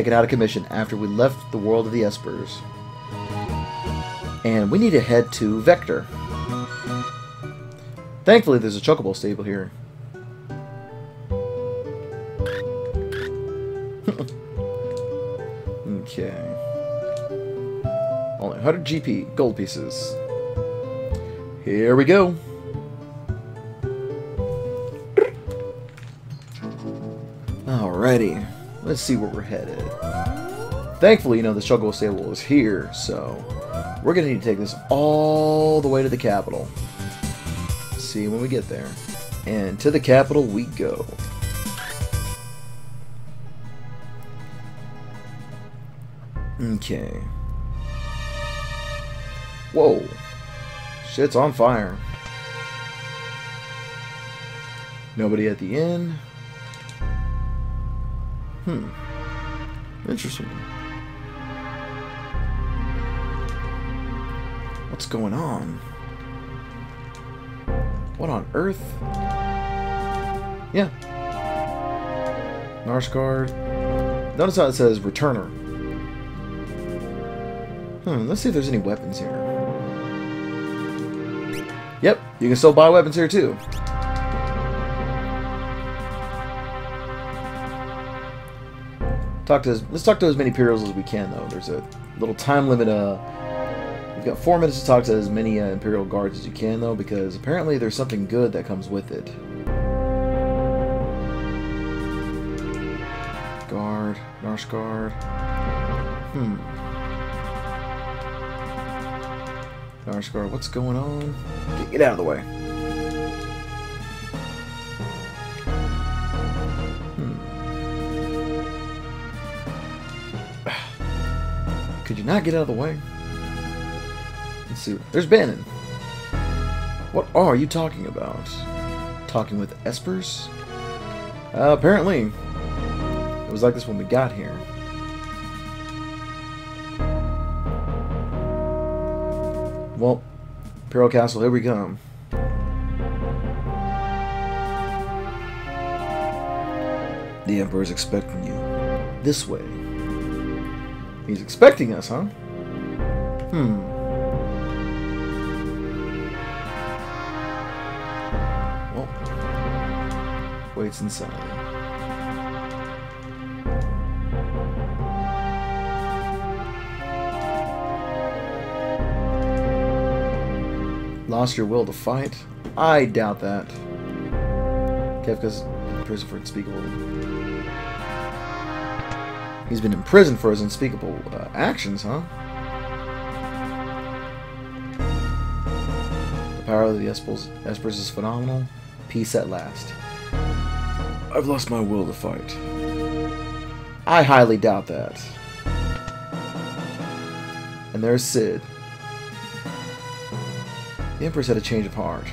taken out of commission after we left the world of the Espers. And we need to head to Vector. Thankfully, there's a Chocobo stable here. Okay. Only 100 GP, gold pieces. Here we go. Alrighty. Let's see where we're headed. Thankfully, you know, the Chocobo stable is here, so we're going to need to take this all the way to the capital. See when we get there. And to the capital we go. Okay. Whoa. Shit's on fire. Nobody at the inn. Interesting. What's going on? What on earth? Yeah. Narshe card. Notice how it says Returner. Let's see if there's any weapons here. Yep, you can still buy weapons here too. Let's talk to as many Imperials as we can though. There's a little time limit. You've got 4 minutes to talk to as many Imperial Guards as you can, though, because apparently there's something good that comes with it. Guard. Narshe Guard. Narshe Guard, what's going on? Get out of the way. Could you not get out of the way? Let's see. There's Bannon. What are you talking about? Talking with Espers? Apparently. It was like this when we got here. Well, Peril Castle, here we come. The Emperor's expecting you. This way. He's expecting us, huh? Waits inside. Lost your will to fight? I doubt that. Kefka's in prison for unspeakable. He's been in prison for his unspeakable actions, huh? The power of the Espers is phenomenal. Peace at last. I've lost my will to fight. I highly doubt that. And there's Sid. The Empress had a change of heart.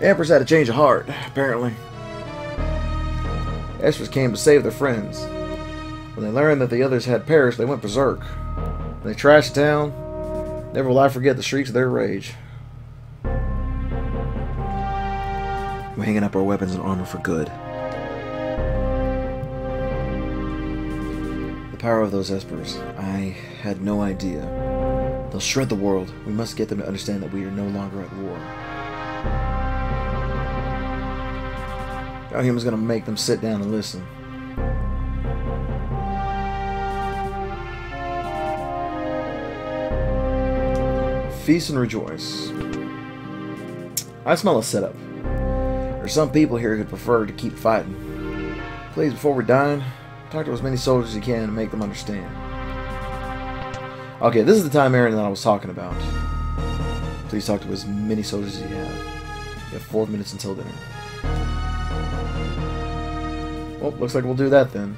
The Empress had a change of heart, apparently. The Espers came to save their friends. When they learned that the others had perished, they went berserk. They trashed town. Never will I forget the shrieks of their rage. We're hanging up our weapons and armor for good. The power of those Espers. I had no idea. They'll shred the world. We must get them to understand that we are no longer at war. Our was going to make them sit down and listen. Feast and rejoice. I smell a setup. There's some people here who'd prefer to keep fighting. Please, before we're dying, talk to as many soldiers as you can and make them understand. Okay, this is the time, Aaron, that I was talking about. Please talk to as many soldiers as you have. You have 4 minutes until dinner. Well, looks like we'll do that then.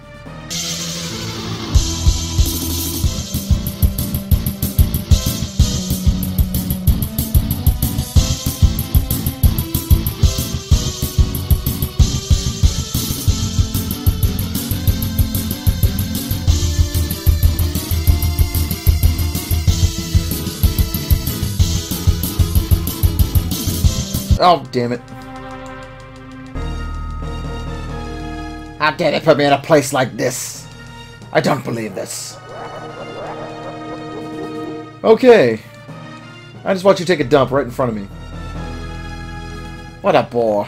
Oh, damn it. How dare they put me in a place like this? I don't believe this. Okay. I just watched you take a dump right in front of me. What a bore.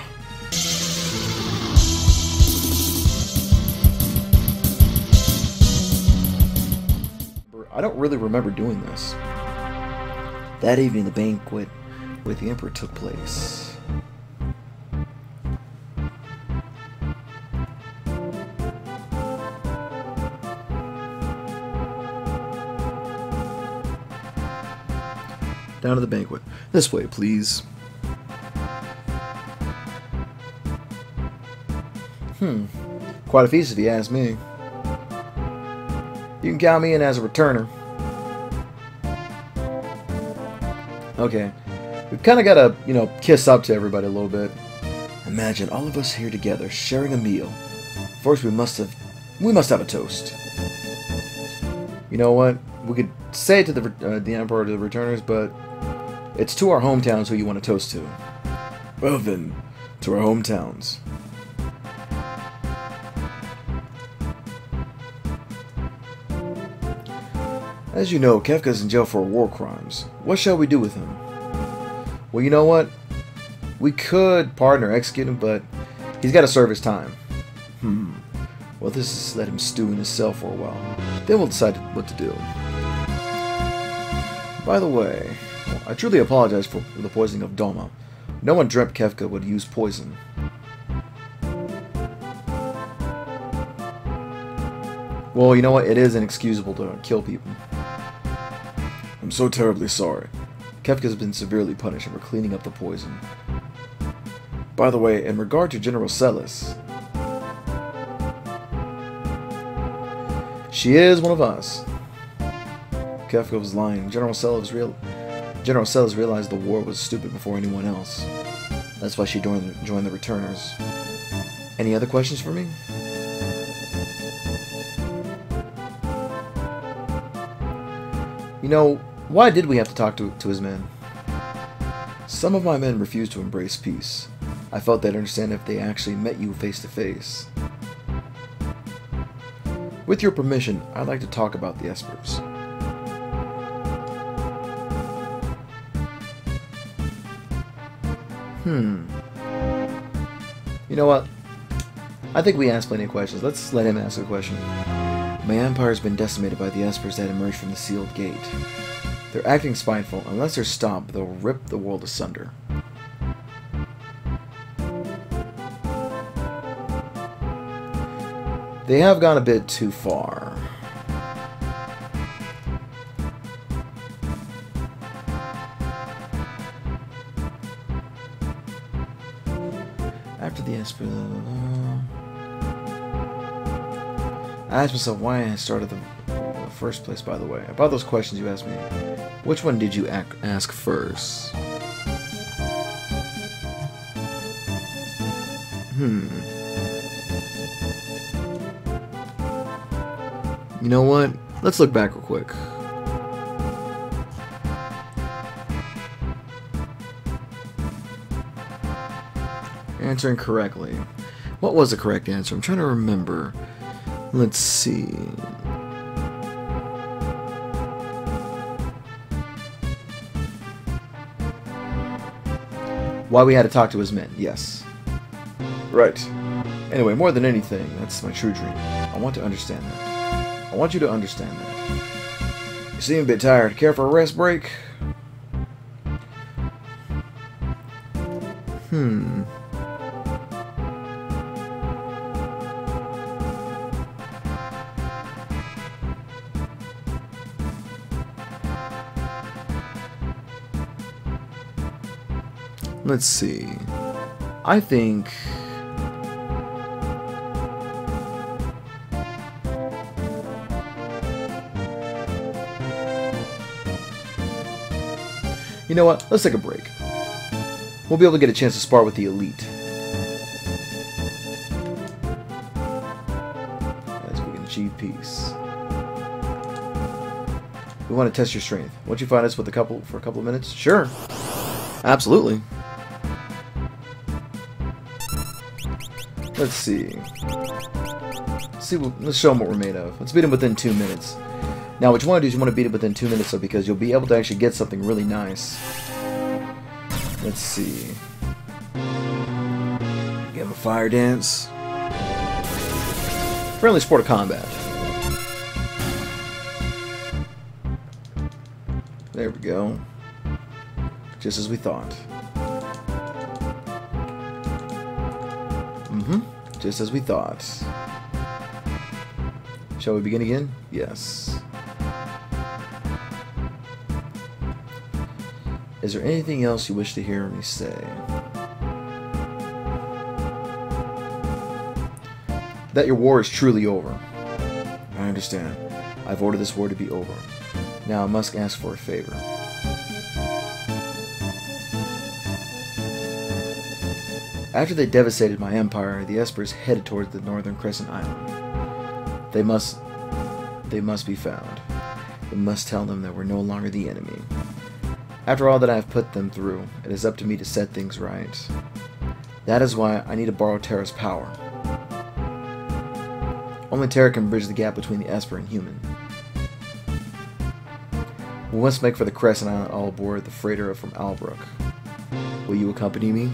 I don't really remember doing this. That evening, the banquet with the Emperor took place. Down to the banquet. This way, please. Quite a feast if you ask me. You can count me in as a returner. Okay. We've kind of got to, you know, kiss up to everybody a little bit. Imagine all of us here together, sharing a meal. First, we must have a toast. You know what? We could say it to the Emperor, to the Returners, but it's to our hometowns who you want to toast to. Well then, to our hometowns. As you know, Kefka's in jail for war crimes. What shall we do with him? Well, you know what? We could pardon or execute him, but he's got to serve his time. Well, this is let him stew in his cell for a while. Then we'll decide what to do. By the way, I truly apologize for the poisoning of Doma. No one dreamt Kefka would use poison. Well, you know what? It is inexcusable to kill people. I'm so terribly sorry. Kefka's been severely punished for cleaning up the poison. By the way, in regard to General Celes, she is one of us. Kefka was lying. General Celes realized the war was stupid before anyone else. That's why she joined the Returners. Any other questions for me? You know, why did we have to talk to his men? Some of my men refused to embrace peace. I felt they'd understand if they actually met you face to face. With your permission, I'd like to talk about the Espers. You know what? I think we asked plenty of questions. Let's let him ask a question. My empire's been decimated by the Espers that emerged from the Sealed Gate. They're acting spiteful. Unless they're stopped, they'll rip the world asunder. They have gone a bit too far. After the Espers... I asked myself why I started the first place, by the way. About those questions you asked me. Which one did you ask first? You know what? Let's look back real quick. Answering correctly. What was the correct answer? I'm trying to remember. Let's see. Why we had to talk to his men, yes. Right. Anyway, more than anything, that's my true dream. I want to understand that. I want you to understand that. You seem a bit tired. Care for a rest break? Let's see. I think... You know what? Let's take a break. We'll be able to get a chance to spar with the elite. As we can achieve peace. We want to test your strength. Won't you find us for a couple of minutes? Sure. Absolutely. Let's see. See, let's show them what we're made of. Let's beat them within 2 minutes. Now, what you want to do is you want to beat it within 2 minutes, though, because you'll be able to actually get something really nice. Let's see. Give him a fire dance. Friendly sport of combat. There we go. Just as we thought. Just as we thought. Shall we begin again? Yes. Is there anything else you wish to hear me say? That your war is truly over. I understand. I've ordered this war to be over. Now I must ask for a favor. After they devastated my empire, the Espers headed towards the northern Crescent Island. They must be found. We must tell them that we're no longer the enemy. After all that I have put them through, it is up to me to set things right. That is why I need to borrow Terra's power. Only Terra can bridge the gap between the Esper and human. We must make for the Crescent Island all aboard the freighter from Albrook. Will you accompany me?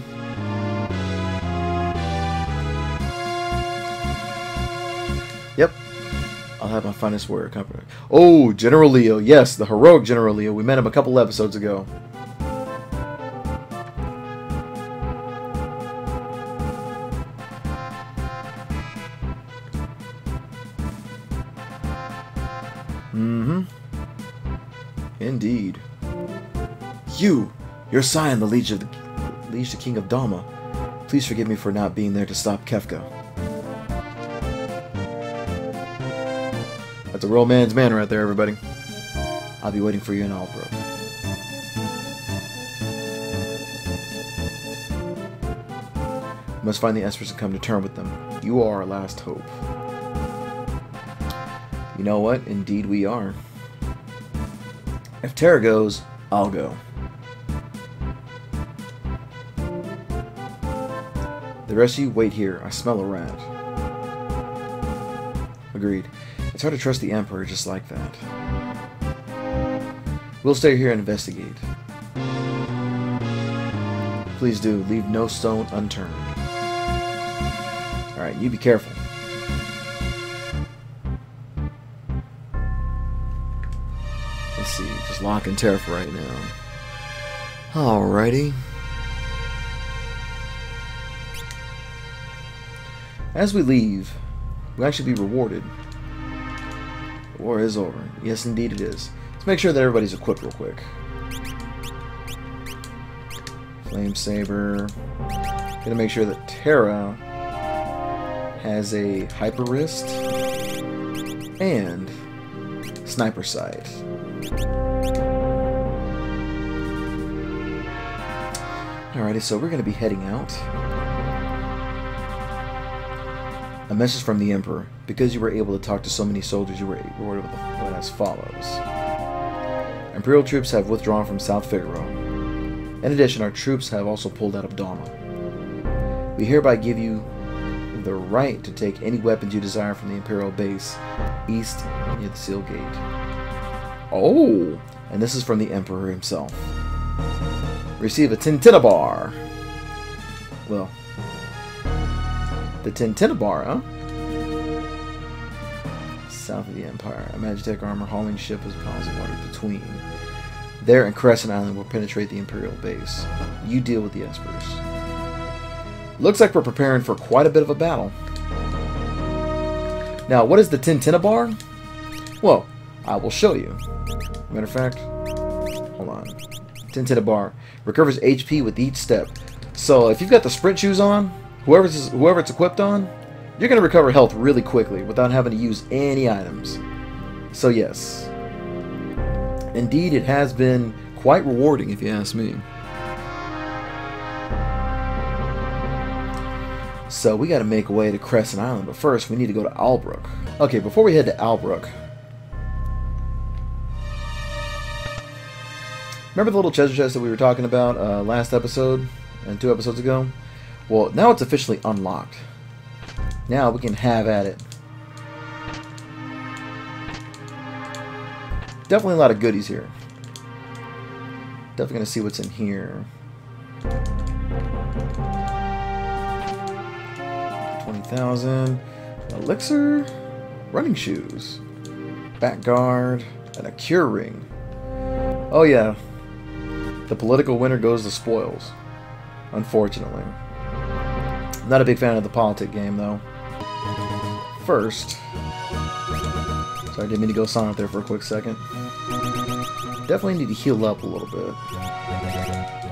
Yep. I'll have my finest warrior company. Oh, General Leo. Yes, the heroic General Leo. We met him a couple episodes ago. Indeed. You're Sion, the liege to King of Doma. Please forgive me for not being there to stop Kefka. That's a real man's man right there, everybody. I'll be waiting for you in Albrook. We must find the Espers and come to terms with them. You are our last hope. You know what? Indeed we are. If Terra goes, I'll go. The rest of you wait here. I smell a rat. Agreed. It's hard to trust the Emperor just like that. We'll stay here and investigate. Please do, leave no stone unturned. Alright, you be careful. Let's see, just Locke and Terra for right now. Alrighty. As we leave, we'll actually be rewarded. War is over. Yes, indeed it is. Let's make sure that everybody's equipped real quick. Flame saber. Gonna make sure that Terra has a hyper wrist and sniper sight. Alrighty, so we're gonna be heading out. A message from the Emperor. Because you were able to talk to so many soldiers, you were rewarded with as follows. Imperial troops have withdrawn from South Figaro. In addition, our troops have also pulled out of Doma. We hereby give you the right to take any weapons you desire from the Imperial base east near the Seal Gate. Oh! And this is from the Emperor himself. Receive a Tintinabar! Well, the Tintinabar, huh? South of the Empire. A Magitek armor hauling ship as piles of water between. There and Crescent Island will penetrate the Imperial base. You deal with the Espers. Looks like we're preparing for quite a bit of a battle. Now, what is the Tintinabar? Well, I will show you. Matter of fact, hold on. Tintinabar recovers HP with each step. So if you've got the sprint shoes on, whoever it's equipped on, you're going to recover health really quickly without having to use any items. So yes. Indeed, it has been quite rewarding if you ask me. So we got to make way to Crescent Island, but first we need to go to Albrook. Okay, before we head to Albrook, remember the little treasure chest that we were talking about last episode and 2 episodes ago? Well, now it's officially unlocked. Now we can have at it. Definitely a lot of goodies here. Definitely going to see what's in here. 20,000. Elixir. Running shoes. Back guard. And a cure ring. Oh yeah. The political winner goes to spoils. Unfortunately. Not a big fan of the politic game though. First. Sorry, I didn't mean to go silent there for a quick second. Definitely need to heal up a little bit.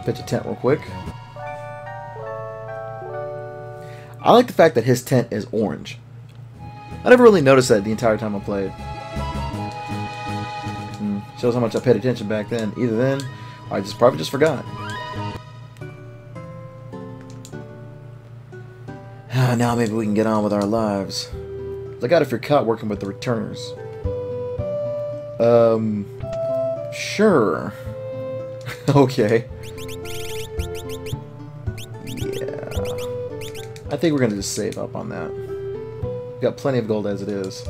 Pitch a tent real quick. I like the fact that his tent is orange. I never really noticed that the entire time I played. Shows how much I paid attention back then. Either then, or I just probably just forgot. Now maybe we can get on with our lives. I got if you're caught working with the Returners. Sure. Okay. Yeah. I think we're going to just save up on that. We've got plenty of gold as it is.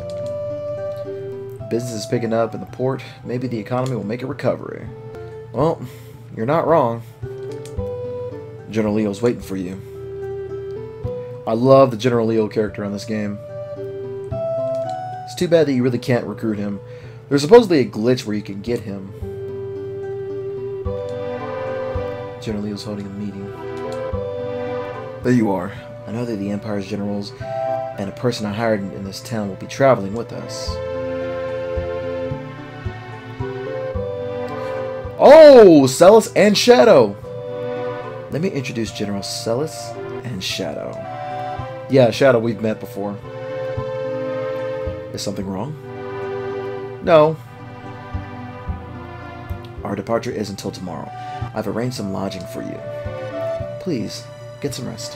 Business is picking up in the port. Maybe the economy will make a recovery. Well, you're not wrong. General Leo's waiting for you. I love the General Leo character on this game. It's too bad that you really can't recruit him. There's supposedly a glitch where you can get him. General Leo's holding a meeting. There you are. I know that the Empire's generals and a person I hired in this town will be traveling with us. Oh! Celes and Shadow! Let me introduce General Celes and Shadow. Yeah, Shadow, we've met before. Is something wrong? No. Our departure is until tomorrow. I've arranged some lodging for you. Please, get some rest.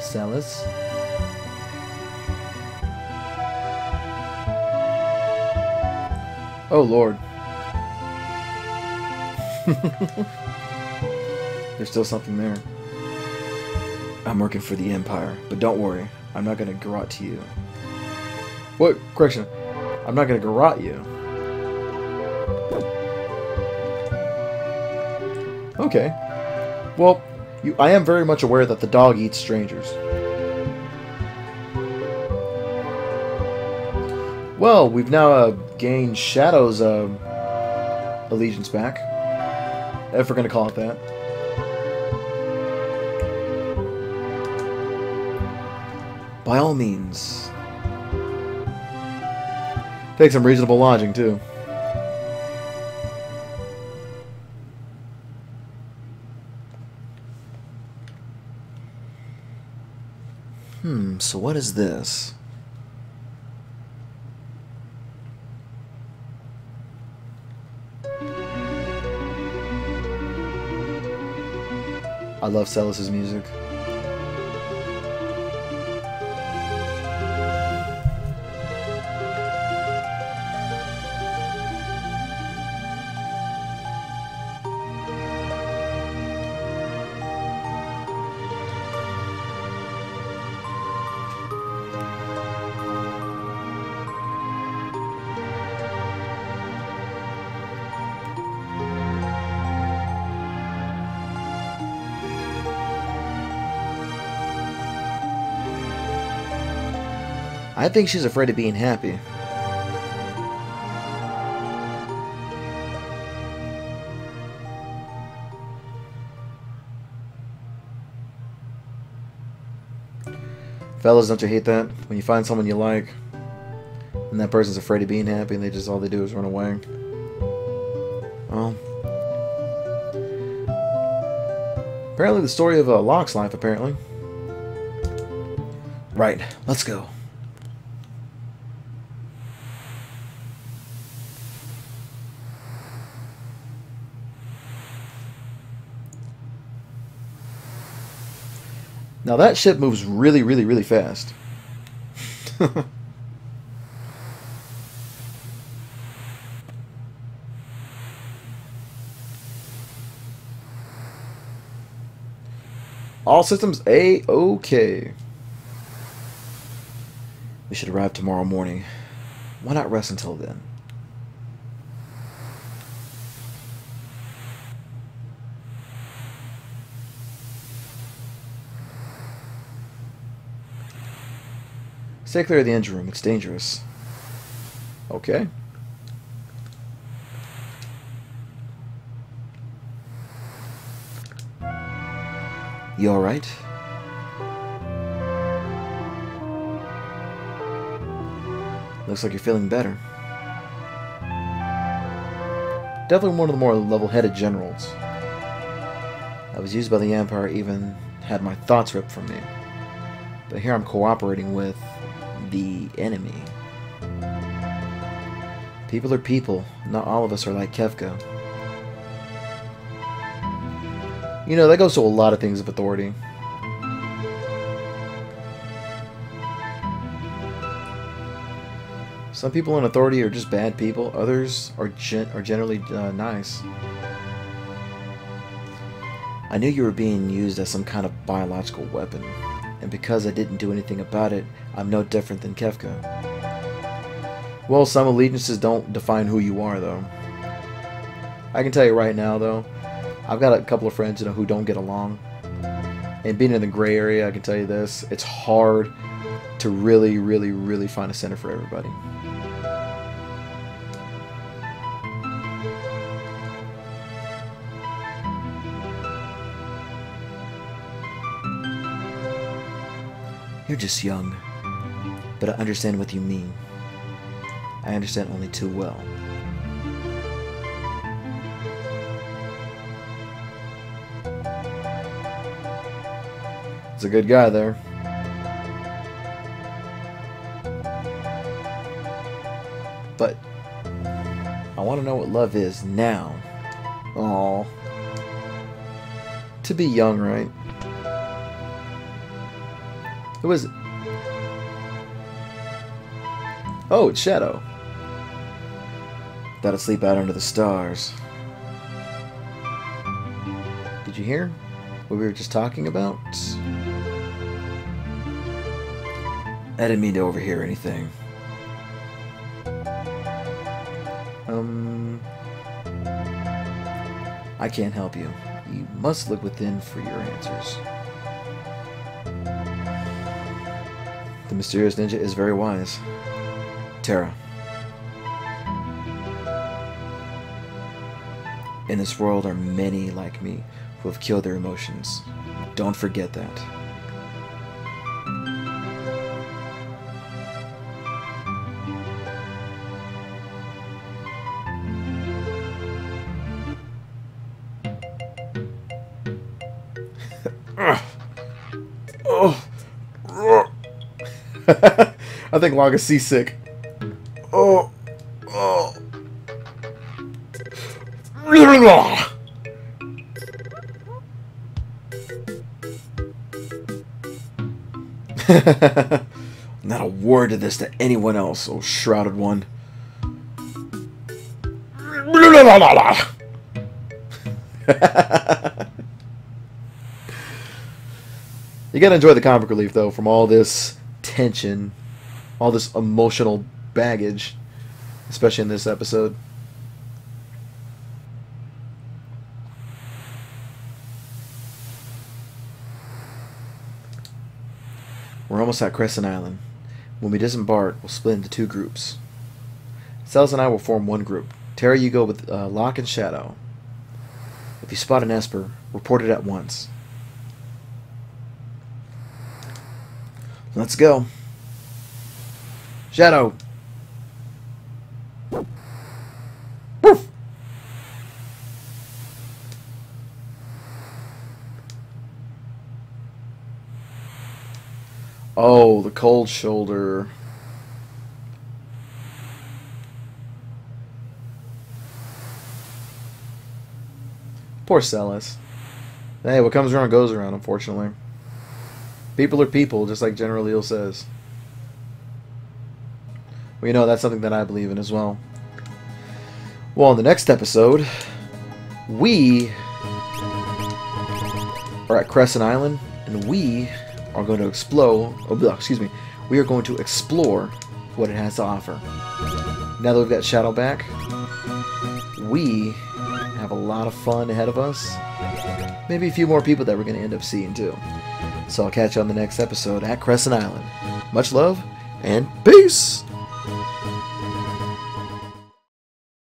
Celes? Oh, Lord. There's still something there. I'm working for the Empire, but don't worry. I'm not going to garrote you. What? Correction. I'm not going to garrote you. Okay. Well, I am very much aware that the dog eats strangers. Well, we've now gained Shadow's allegiance back. If we're going to call it that. By all means. Take some reasonable lodging, too. So what is this? I love Celes's music. I think she's afraid of being happy. Fellas, don't you hate that? When you find someone you like, and that person's afraid of being happy, and they just all they do is run away. Well, apparently the story of Locke's life. Apparently, right? Let's go. Now that ship moves really, really, really fast. All systems A-OK. We should arrive tomorrow morning. Why not rest until then? Stay clear of the engine room. It's dangerous. Okay. You alright? Looks like you're feeling better. Definitely one of the more level-headed generals. I was used by the Empire, even had my thoughts ripped from me. But here I'm cooperating with the enemy. People are people. Not all of us are like Kefka. You know, that goes to a lot of things of authority. Some people in authority are just bad people. Others are generally nice. I knew you were being used as some kind of biological weapon. And because I didn't do anything about it, I'm no different than Kefka. Well, some allegiances don't define who you are, though. I can tell you right now, though, I've got a couple of friends, you know, who don't get along. And being in the gray area, I can tell you this, it's hard to really, really, really find a center for everybody. You're just young, but I understand what you mean. I understand only too well. It's a good guy there. But I want to know what love is now. Aww. To be young, right? Who is it? Oh, it's Shadow. That'll sleep out under the stars. Did you hear what we were just talking about? I didn't mean to overhear anything. I can't help you. You must look within for your answers. The mysterious ninja is very wise. Terra. In this world are many like me who have killed their emotions. Don't forget that. I think Locke is seasick. Oh, oh. Not a word of this to anyone else, oh shrouded one. You gotta enjoy the comic relief though from all this tension, all this emotional baggage, especially in this episode. We're almost at Crescent Island. When we disembark, we'll split into two groups. Celes and I will form one group. Terra, you go with Locke and Shadow. If you spot an Esper, report it at once. Let's go. Shadow. Woof. Oh, the cold shoulder. Poor Celes. Hey, what comes around goes around, unfortunately. People are people, just like General Leo says. Well, you know, that's something that I believe in as well. Well, in the next episode, we are at Crescent Island, and we are going to explode. Oh, excuse me. we are going to explore what it has to offer. Now that we've got Shadow back, we have a lot of fun ahead of us. Maybe a few more people that we're going to end up seeing too. So I'll catch you on the next episode at Crescent Island. Much love and peace!